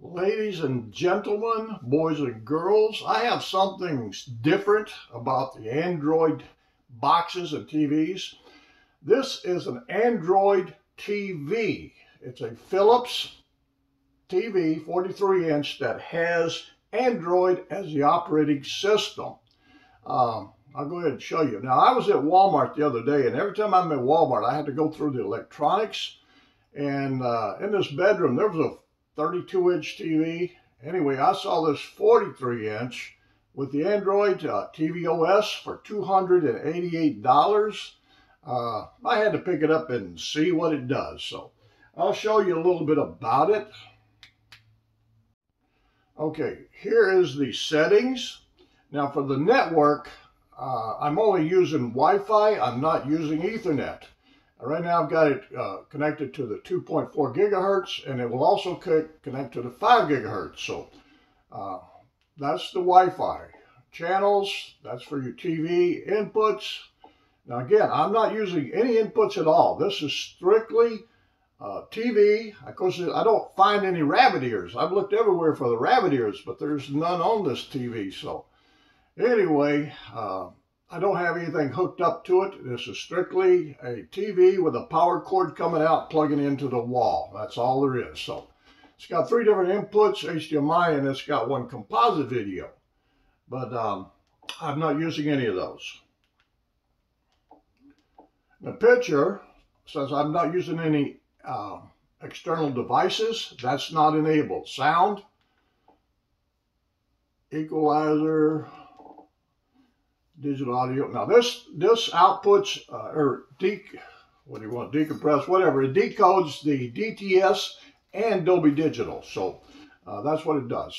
Ladies and gentlemen, boys and girls, I have something different about the Android boxes and TVs. This is an Android TV. It's a Philips TV, 43-inch, that has Android as the operating system. I'll go ahead and show you. Now, I was at Walmart the other day, and every time I'm at Walmart, I had to go through the electronics. And in this bedroom, there was a 32-inch TV. Anyway, I saw this 43-inch with the Android TV OS for $288. I had to pick it up and see what it does. So I'll show you a little bit about it. Okay, here is the settings. Now for the network, I'm only using Wi-Fi. I'm not using Ethernet. Right now I've got it connected to the 2.4 gigahertz, and it will also connect to the 5 gigahertz. So that's the Wi-Fi. Channels, that's for your TV inputs. Now again, I'm not using any inputs at all. This is strictly TV. Of course, I don't find any rabbit ears. I've looked everywhere for the rabbit ears, but there's none on this TV. So anyway, I don't have anything hooked up to it. This is strictly a TV with a power cord coming out, plugging into the wall. That's all there is. So it's got three different inputs, HDMI, and it's got one composite video. But I'm not using any of those. The picture says I'm not using any external devices. That's not enabled. Sound, equalizer, digital audio. Now this outputs it decodes the DTS and Dolby Digital. So that's what it does.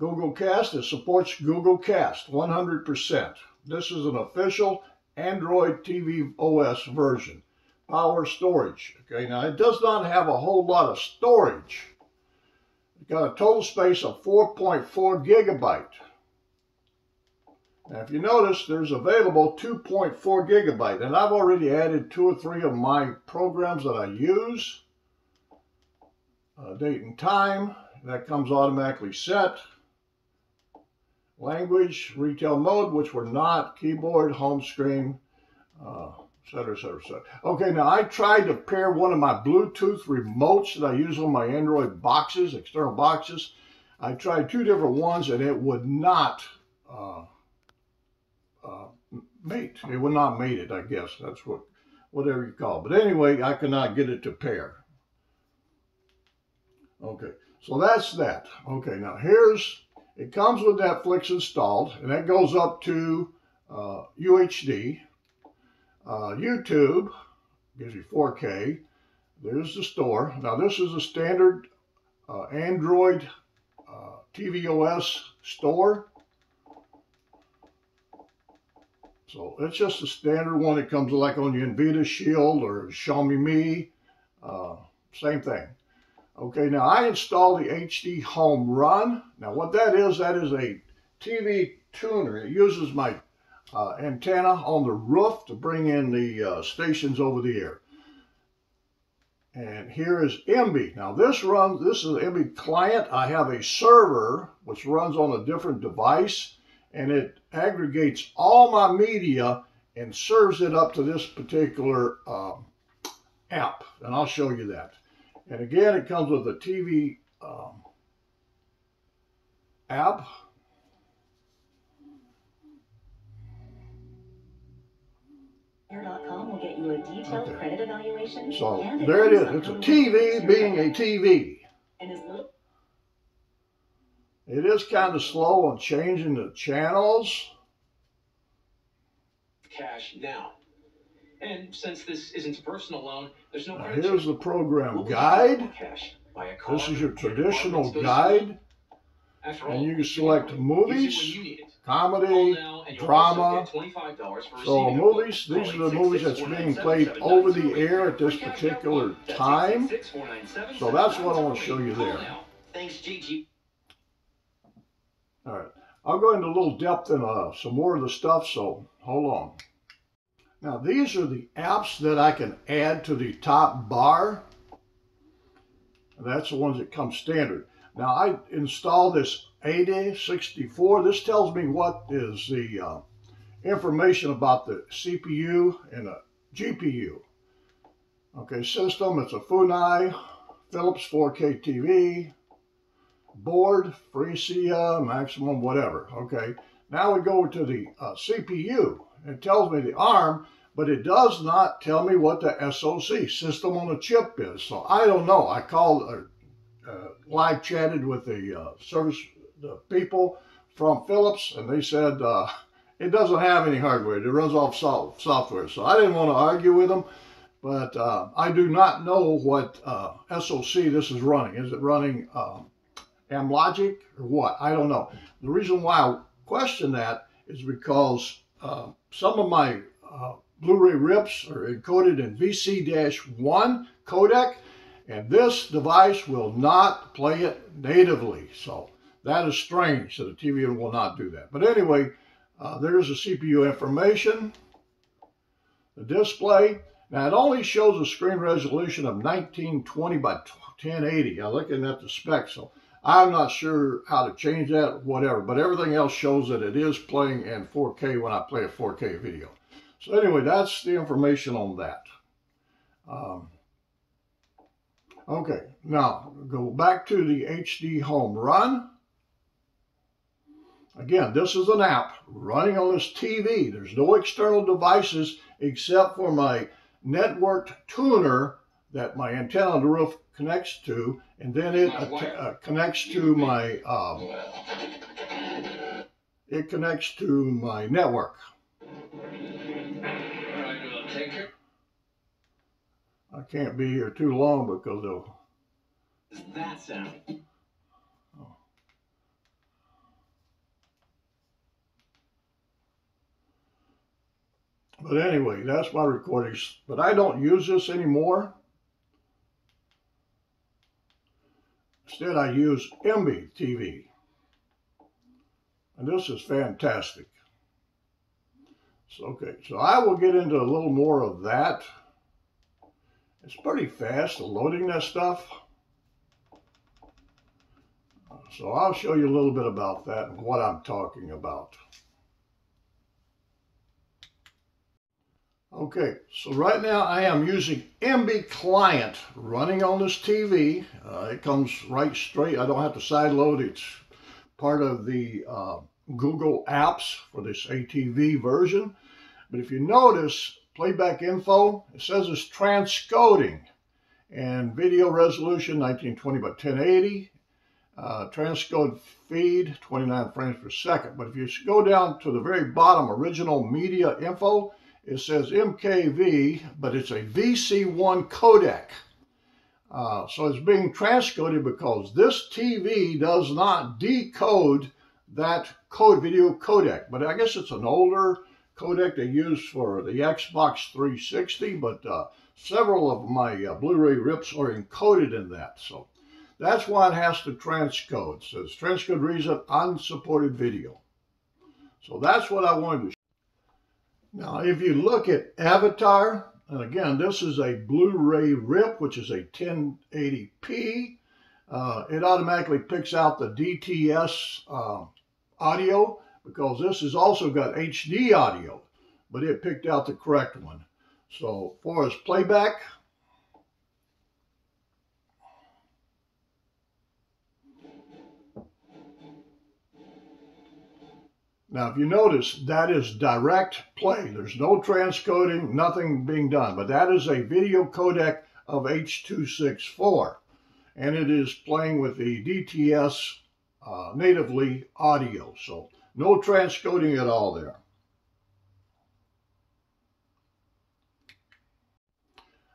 Google Cast, it supports Google Cast 100%. This is an official Android TV OS version. Power storage. Okay, now it does not have a whole lot of storage. It's got a total space of 4.4 gigabyte. Now if you notice, there's available 2.4 gigabyte, and I've already added 2 or 3 of my programs that I use. Date and time, that comes automatically set. Language, retail mode, which were not, keyboard, home screen, et cetera, et cetera, et cetera. Okay, now I tried to pair one of my Bluetooth remotes that I use on my Android boxes, external boxes. I tried 2 different ones, and it would not mate. It would not mate it, I guess. That's whatever you call it. But anyway, I could not get it to pair. Okay, so that's that. Okay, now here's... It comes with Netflix installed, and that goes up to UHD. YouTube gives you 4K. There's the store. Now this is a standard Android TV OS store. So it's just a standard one that comes like on your NVIDIA Shield or Xiaomi Mi. Same thing. Okay, now I installed the HDHomeRun. Now what that is a TV tuner. It uses my antenna on the roof to bring in the stations over the air. And here is Emby. Now this is an Emby client. I have a server which runs on a different device, and it aggregates all my media and serves it up to this particular app. And I'll show you that. And again, it comes with a TV app. Air.com will get you a detailed credit evaluation. So and there it is. It's a TV being a TV. It is kind of slow on changing the channels. Cash now. And since this isn't a personal loan, there's no... Now, here's the program guide. This is your traditional guide. And you can select movies, comedy, drama. So movies, these are the movies that's being played over the air at this particular time. So that's what I want to show you there. Thanks, Gigi. All right. I'll go into a little depth in some more of the stuff, so hold on. Now these are the apps that I can add to the top bar. That's the ones that come standard. Now I installed this HEVC. This tells me what is the information about the CPU and the GPU. Okay, system, it's a Funai, Philips 4K TV, board, Freesia, maximum, whatever. Okay, now we go to the CPU. It tells me the ARM, but it does not tell me what the SOC, system on a chip, is. So I don't know. I called, live chatted with the people from Philips, and they said it doesn't have any hardware. It runs off software. So I didn't want to argue with them. But I do not know what SOC this is running. Is it running Amlogic or what? I don't know. The reason why I question that is because some of my Blu-ray rips are encoded in VC-1 codec, and this device will not play it natively. So that is strange that the TV will not do that. But anyway, there's the CPU information, the display. Now, it only shows a screen resolution of 1920 by 1080. I'm looking at the spec, so I'm not sure how to change that, whatever. But everything else shows that it is playing in 4K when I play a 4K video. So anyway, that's the information on that. Okay, now go back to the HDHomeRun. Again, this is an app running on this TV. There's no external devices except for my networked tuner that my antenna on the roof connects to, and then it connects to my network. I can't be here too long because of that sound. Oh. But anyway, that's my recordings. But I don't use this anymore. Instead, I use Emby TV. And this is fantastic. So, okay, so I will get into a little more of that. It's pretty fast, loading that stuff. So I'll show you a little bit about that and what I'm talking about. Okay, so right now I am using Emby client running on this TV. It comes right straight. I don't have to sideload. It's part of the Google apps for this ATV version. But if you notice, playback info, it says it's transcoding. And video resolution, 1920 by 1080. Transcode feed, 29 frames per second. But if you go down to the very bottom, original media info, it says MKV, but it's a VC1 codec. So it's being transcoded because this TV does not decode that video codec. But I guess it's an older codec they use for the Xbox 360, but several of my Blu-ray rips are encoded in that. So that's why it has to transcode. It says transcode reason, unsupported video. So that's what I wanted to show. Now, if you look at Avatar, and again, this is a Blu-ray rip, which is a 1080p. It automatically picks out the DTS audio, because this has also got HD audio, but it picked out the correct one. So, for as playback, now, if you notice, that is direct play. There's no transcoding, nothing being done. But that is a video codec of H.264. And it is playing with the DTS natively audio. So no transcoding at all there.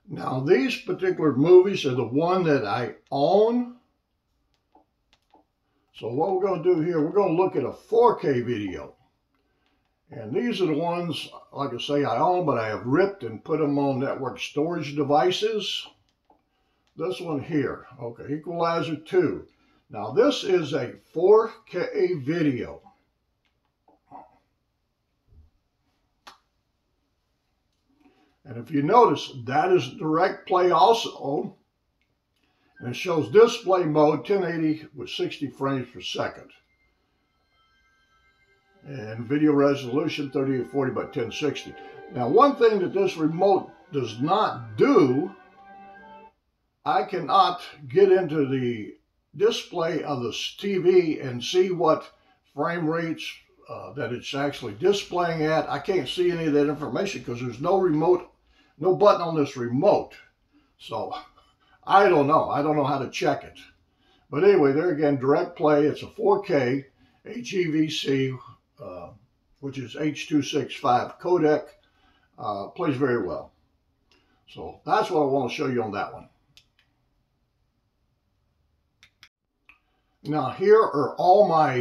Now, these particular movies are the one that I own. So what we're going to do here, we're going to look at a 4K video. And these are the ones, like I say, I own, but I have ripped and put them on network storage devices. This one here, okay, Equalizer 2. Now this is a 4K video. And if you notice, that is direct play also. and it shows display mode 1080 with 60 frames per second and video resolution 3040 by 1060. Now, one thing that this remote does not do, I cannot get into the display of the TV and see what frame rates that it's actually displaying at. I can't see any of that information because there's no remote, no button on this remote. So I don't know. I don't know how to check it. But anyway, there again, direct play. It's a 4K HEVC, which is H.265 codec. Plays very well. So that's what I want to show you on that one. Now, here are all my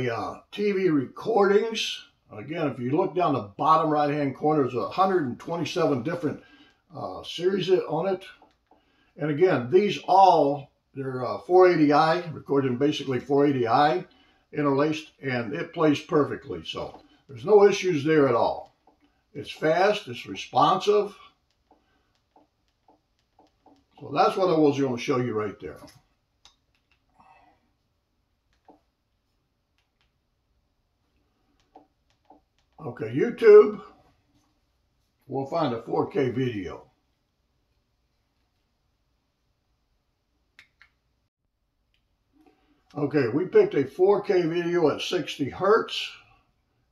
TV recordings. Again, if you look down the bottom right hand corner, there's 127 different series on it. And again, these all, they're 480i, recorded in basically 480i interlaced, and it plays perfectly. So there's no issues there at all. It's fast, it's responsive. So that's what I was going to show you right there. Okay, YouTube, we'll find a 4K video. Okay, we picked a 4K video at 60 hertz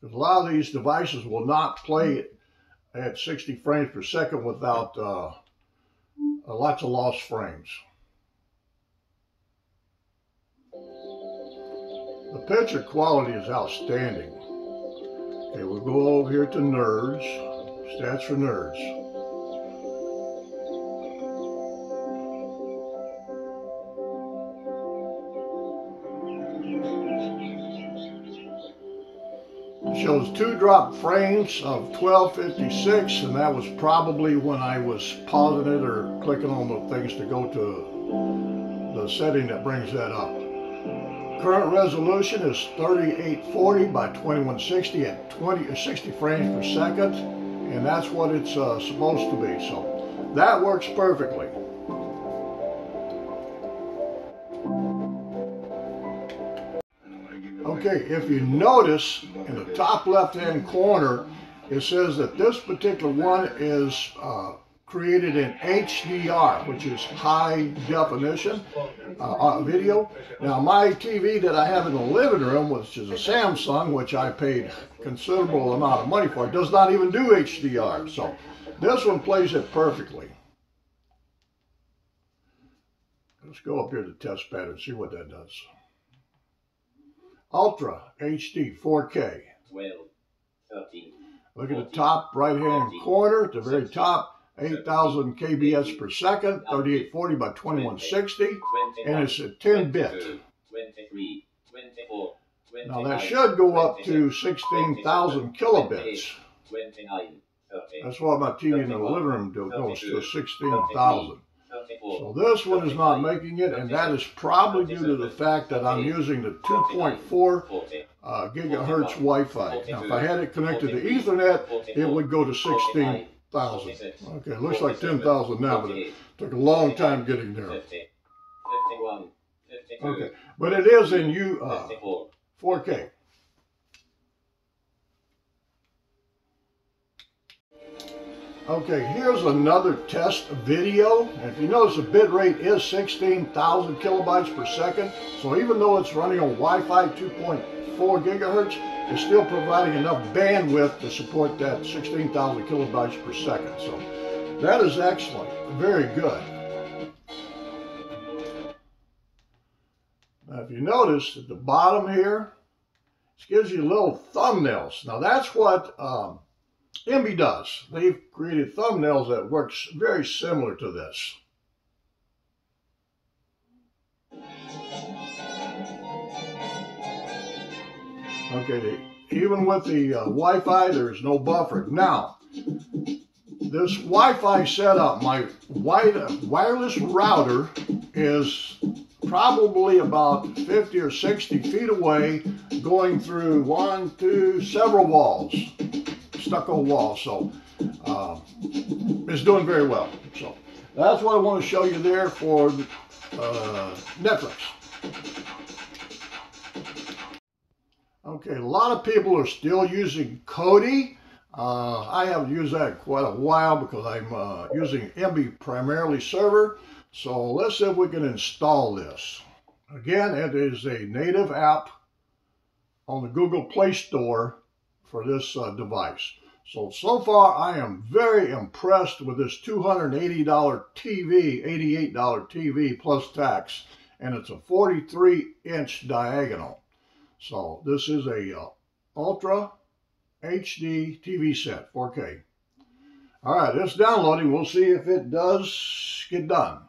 because a lot of these devices will not play it at 60 frames per second without lots of lost frames. The picture quality is outstanding. Okay, we'll go over here to nerds, stats for nerds. It shows 2-drop frames of 1256, and that was probably when I was pausing it or clicking on the things to go to the setting that brings that up. Current resolution is 3840 by 2160 at 60 frames per second, and that's what it's supposed to be. So that works perfectly. Okay, if you notice in the top left-hand corner, it says that this particular one is created in HDR, which is high definition video. Now, my TV that I have in the living room, which is a Samsung, which I paid considerable amount of money for, does not even do HDR. So this one plays it perfectly. Let's go up here to test pattern and see what that does. Ultra HD 4K. 12, 13, look at the top right-hand corner, at the very top. 8,000 kbps per second, 3840 by 2160, and it's a 10-bit. Now that should go up to 16,000 kilobits. That's why my TV in the living room goes to 16,000. So this one is not making it, and that is probably due to the fact that I'm using the 2.4 gigahertz Wi-Fi. Now if I had it connected to Ethernet, it would go to 16,000. Okay, it looks like 10,000 now, but it took a long time getting there. Okay, but it is in 4K. Okay, here's another test video. And if you notice, the bit rate is 16,000 kilobytes per second. So even though it's running on Wi-Fi 2.4 gigahertz, it's still providing enough bandwidth to support that 16,000 kilobytes per second. So that is excellent, very good. Now if you notice at the bottom here, it gives you little thumbnails. Now that's what Emby does. They've created thumbnails that works very similar to this. Okay, even with the Wi-Fi, there's no buffer. Now, this Wi-Fi setup, my wireless router is probably about 50 or 60 feet away, going through several walls, stucco walls. So it's doing very well. So that's what I want to show you there for Netflix. Okay, a lot of people are still using Kodi. I haven't used that quite a while because I'm using Emby primarily server. So let's see if we can install this. Again, it is a native app on the Google Play Store for this device. So far I am very impressed with this $280 TV, $88 TV plus tax, and it's a 43-inch diagonal. So this is a Ultra HD TV set, 4K. All right, it's downloading. We'll see if it does get done.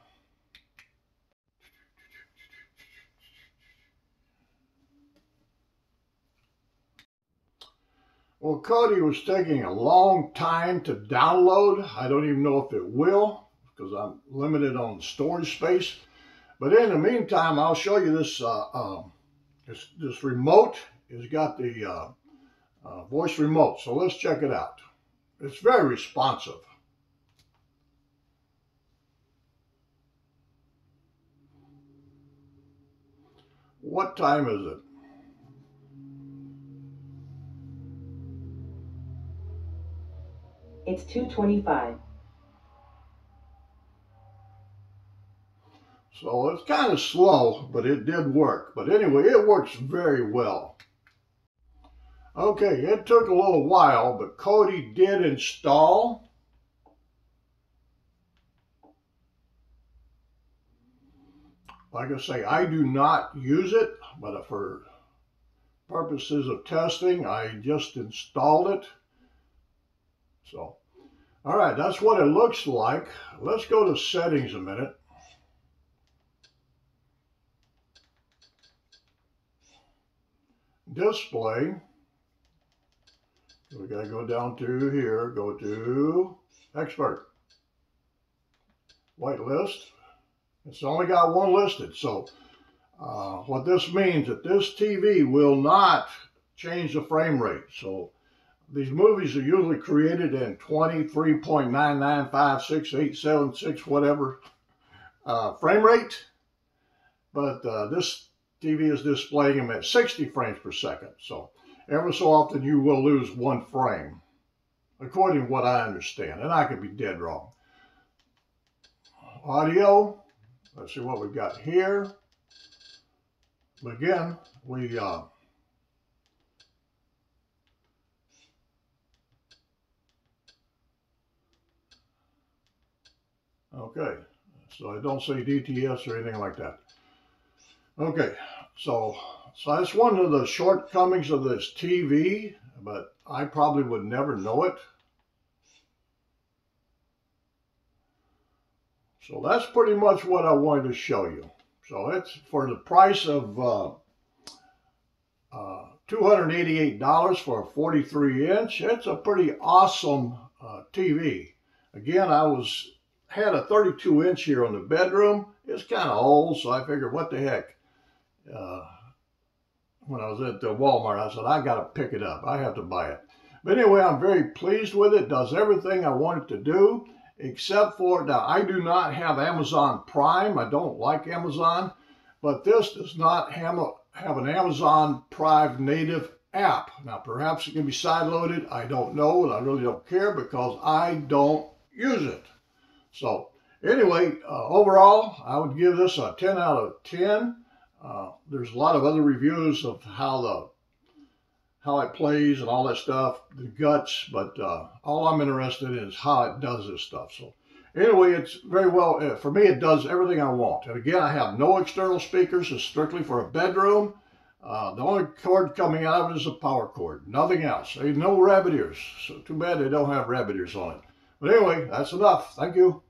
Well, Kodi was taking a long time to download. I don't even know if it will because I'm limited on storage space. But in the meantime, I'll show you this. This remote has got the voice remote. So let's check it out. It's very responsive. What time is it? It's 2:25. So it's kind of slow, but it did work. But anyway, it works very well. Okay, it took a little while, but Kodi did install. Like I say, I do not use it, but for purposes of testing, I just installed it. So, all right, that's what it looks like. Let's go to settings a minute. Display. We gotta go down to here, go to expert. Whitelist. It's only got one listed, so what this means that this TV will not change the frame rate. So these movies are usually created in 23.9956876 whatever frame rate, but this TV is displaying them at 60 frames per second. So ever so often you will lose one frame, according to what I understand, and I could be dead wrong. Audio, let's see what we've got here. Again, we okay, so I don't say DTS or anything like that. Okay, so that's one of the shortcomings of this TV, but I probably would never know it. So that's pretty much what I wanted to show you. So it's for the price of $288 for a 43-inch. It's a pretty awesome TV. Again, I had a 32-inch here on the bedroom. It's kind of old, so I figured, what the heck. When I was at the Walmart, I said, I got to pick it up. I have to buy it. But anyway, I'm very pleased with it. It does everything I want it to do, except for, now, I do not have Amazon Prime. I don't like Amazon, but this does not have an Amazon Prime native app. Now, perhaps it can be sideloaded. I don't know, and I really don't care because I don't use it. So anyway, overall, I would give this a 10 out of 10. There's a lot of other reviews of how it plays and all that stuff, the guts, but all I'm interested in is how it does this stuff. So anyway, it's very well, for me, it does everything I want. And again, I have no external speakers. It's strictly for a bedroom. The only cord coming out of it is a power cord, nothing else. There's no rabbit ears, so too bad they don't have rabbit ears on it. But anyway, that's enough. Thank you.